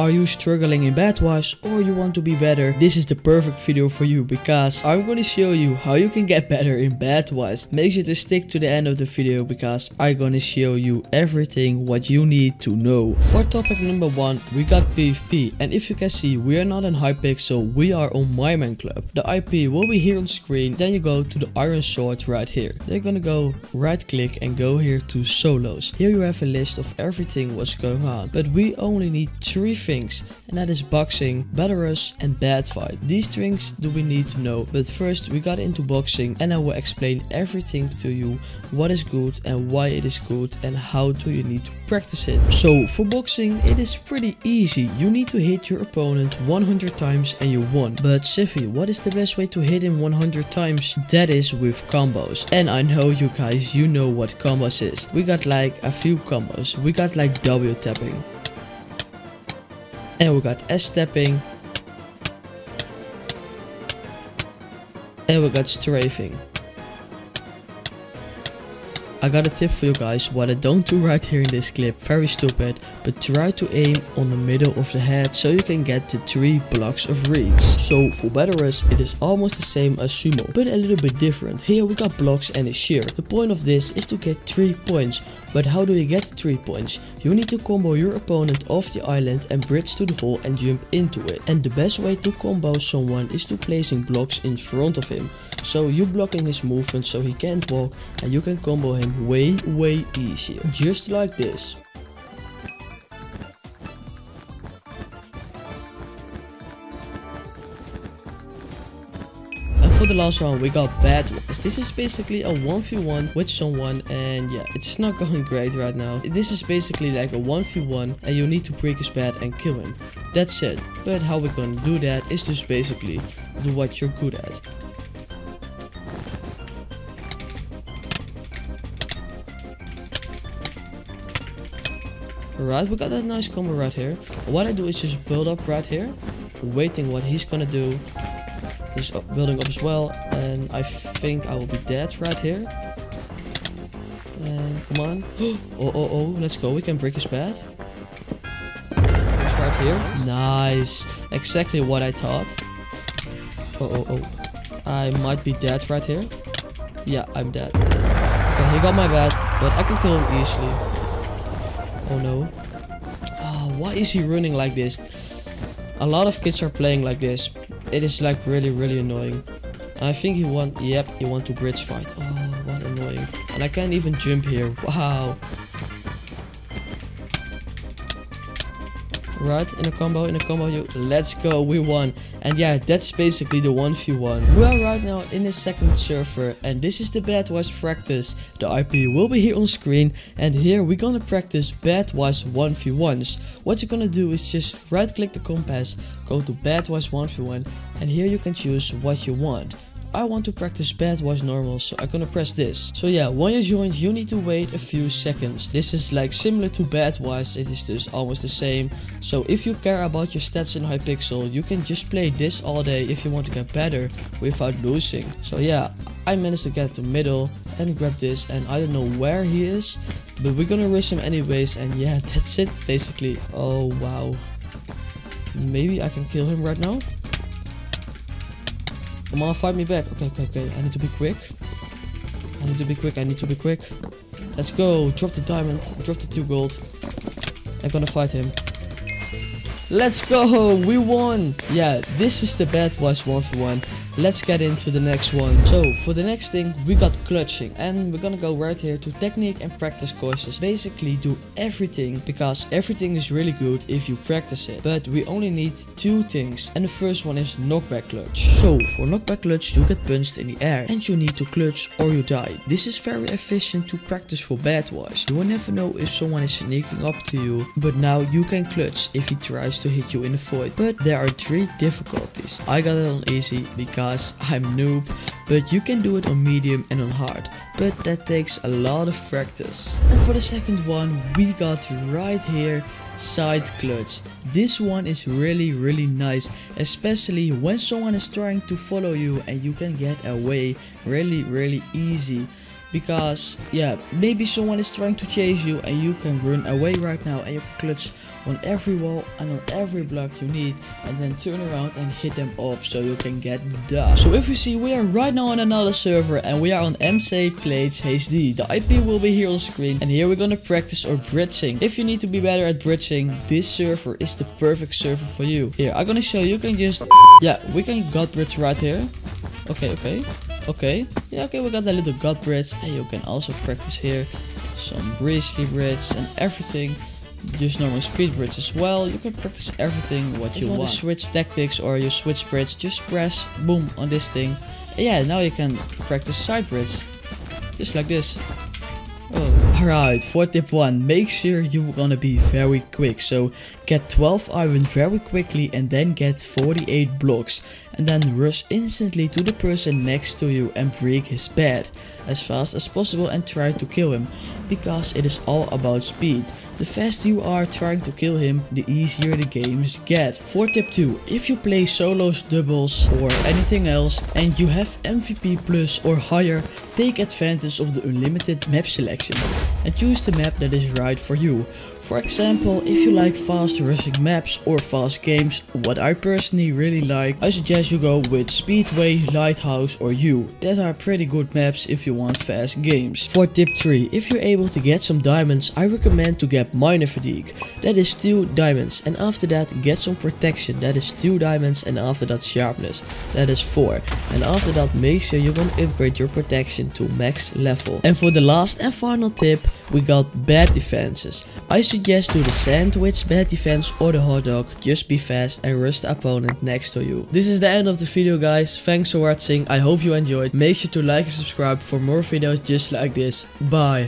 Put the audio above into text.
Are you struggling in BedWars or you want to be better? This is the perfect video for you because I'm going to show you how you can get better in BedWars. Make sure to stick to the end of the video because I'm going to show you everything what you need to know. For topic number 1, we got PvP, and if you can see, we are not on Hypixel, we are on My Man Club. The IP will be here on screen, then you go to the iron sword right here. They're going to go right click and go here to solos. Here you have a list of everything what's going on, but we only need 3 things, and that is boxing, battle rush, and bad fight. These things do we need to know, but first we got into boxing and I will explain everything to you, what is good and why it is good and how do you need to practice it. So for boxing it is pretty easy, you need to hit your opponent 100 times and you won. But Siffy, what is the best way to hit him 100 times? That is with combos, and I know you guys, you know what combos is. We got like a few combos, we got like W tapping, and we got S-stepping, and we got strafing. I got a tip for you guys, what I don't do right here in this clip, very stupid, but try to aim on the middle of the head so you can get the 3 blocks of reads. So for battle rush it is almost the same as sumo, but a little bit different. Here we got blocks and a shear. The point of this is to get 3 points, but how do you get 3 points? You need to combo your opponent off the island and bridge to the hole and jump into it. And the best way to combo someone is to placing blocks in front of him. So you blocking his movement so he can't walk, and you can combo him way easier, just like this. For the last one we got BedWars. This is basically a 1v1 with someone, and yeah, it's not going great right now. This is basically like a 1v1 and you need to break his bed and kill him. That's it. But how we're gonna do that is just basically do what you're good at. Alright, we got that nice combo right here. What I do is just build up right here, waiting what he's gonna do. He's building up as well, and I think I will be dead right here. And come on. Oh, let's go, we can break his bed. It's right here. Nice, exactly what I thought. Oh, I might be dead right here. Yeah, I'm dead. Okay, he got my bed, but I can kill him easily. Oh no. Oh, why is he running like this? A lot of kids are playing like this. It is like really annoying. And I think he want, yep, he want to bridge fight. Oh, what annoying. And I can't even jump here. Wow. Right, in a combo, let's go, we won. And yeah, that's basically the 1v1. We are right now in the 2nd server, and this is the BedWars practice. The IP will be here on screen, and here we're gonna practice BedWars 1v1s. What you're gonna do is just right click the compass, go to BedWars 1v1, and here you can choose what you want. I want to practice BedWars normal, so I'm gonna press this. So yeah, when you join you need to wait a few seconds. This is like similar to BedWars, it is just almost the same. So if you care about your stats in Hypixel, you can just play this all day if you want to get better without losing. So yeah, I managed to get to the middle and grab this, and I don't know where he is, but we're gonna rush him anyways, and yeah, that's it basically. Oh wow. Maybe I can kill him right now? Come on, fight me back. Okay. I need to be quick. Let's go. Drop the diamond. Drop the 2 gold. I'm gonna fight him. Let's go. We won. Yeah, this is the BedWars 1v1. Let's get into the next one. So for the next thing we got clutching, and we're gonna go right here to technique and practice courses. Basically do everything, because everything is really good if you practice it, but we only need 2 things, and the first one is knockback clutch. So for knockback clutch you get punched in the air and you need to clutch or you die. This is very efficient to practice for BedWars. You will never know if someone is sneaking up to you, but now you can clutch if he tries to hit you in the void. But there are 3 difficulties. I got it on easy because I'm noob, but you can do it on medium and on hard, but that takes a lot of practice. And for the second one we got right here side clutch. This one is really nice, especially when someone is trying to follow you and you can get away really easy. because yeah, maybe someone is trying to chase you and you can run away right now and you can clutch on every wall and on every block you need and then turn around and hit them off so you can get done. So if you see, we are right now on another server and we are on MC plates hd. The IP will be here on screen and here we're gonna practice our bridging. If you need to be better at bridging, this server is the perfect server for you. Here I'm gonna show you, can just, yeah, we can gut bridge right here. Okay, yeah, okay, we got that little gut bridge and you can also practice here some breezy bridge and everything. Just normal speed bridge as well. You can practice everything what you want. If you want to switch tactics or you switch bridge, just press boom on this thing. And yeah, now you can practice side bridge, just like this. Oh. Alright, for tip 1, make sure you're gonna be very quick. So get 12 iron very quickly and then get 48 blocks. And then rush instantly to the person next to you and break his bed as fast as possible and try to kill him. Because it is all about speed. The faster you are trying to kill him, the easier the games get. For tip 2, if you play solos, doubles or anything else and you have MVP plus or higher, take advantage of the unlimited map selection and choose the map that is right for you. For example, if you like fast rushing maps or fast games, what I personally really like, I suggest you go with Speedway, Lighthouse or You. That are pretty good maps if you want fast games. For tip 3, if you're able to get some diamonds, I recommend to get Miner's Deed. That is 2 diamonds, and after that get some protection. That is 2 diamonds, and after that sharpness. That is 4, and after that make sure you're gonna upgrade your protection to max level. And for the last and final tip, we got bad defenses. I suggest do the sandwich, bad defense or the hot dog. Just be fast and rush the opponent next to you. This is the end of the video, guys. Thanks for watching. I hope you enjoyed. Make sure to like and subscribe for more videos just like this. Bye.